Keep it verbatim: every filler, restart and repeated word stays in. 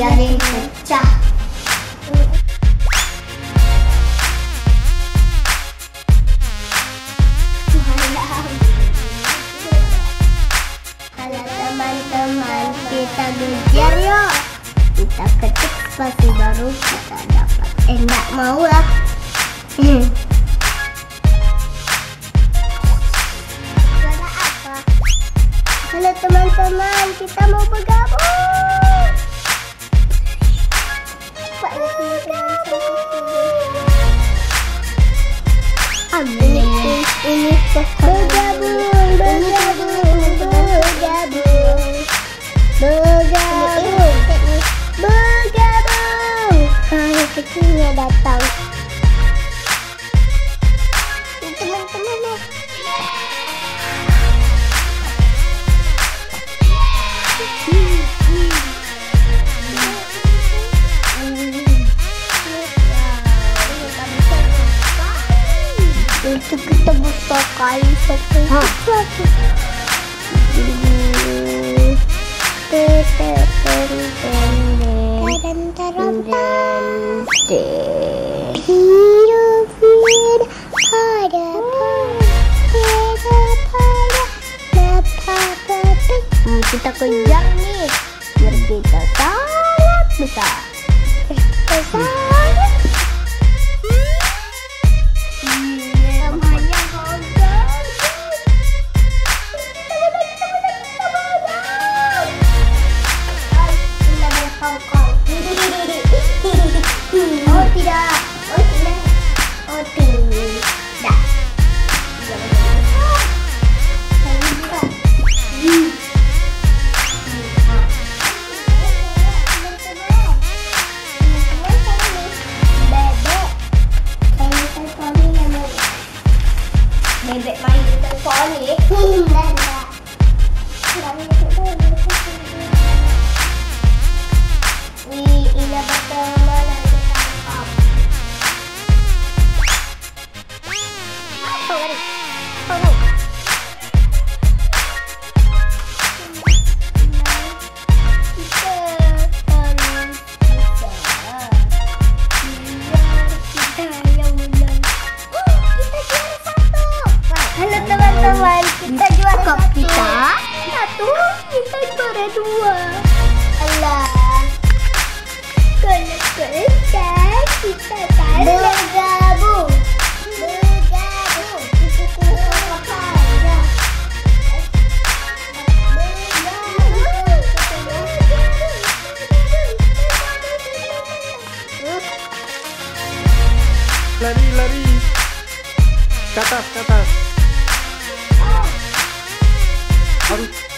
biarin pecah. Halo teman-teman, kita ngejar yuk. Kita ketik sepatu baru kita dapat. Eh, nggak mau lah. Halo teman-teman, kita mau bergabung. Ini ini bergabung, bergabung, bergabung, bergabung, bergabung. Hari kecilnya datang. Teman-teman. Itu kita butuh kali satu satu. Kita kejar nih, berbeda sangat besar. Berbeda sangat. Iya, namanya kogel. Kita berjalan. Kita berkokok. Oh tidak, oh tidak, oh tidak. Bebek main dengan Polly. Tidak, tidak. Wih, indah berteman dengan kakak. Oh, waduh. Oh, waduh. Kita akan bisa. Kita yang menang. Oh, kita juara satu. Halo teman-teman, kita juara satu. Kita satu, kita juara dua. Allah, konek-konekan kita tarik. Bergabung, bergabung, kita kurang aja. Bergabung, bergabung. Lari, lari, ke atas, ke atas. Aduh.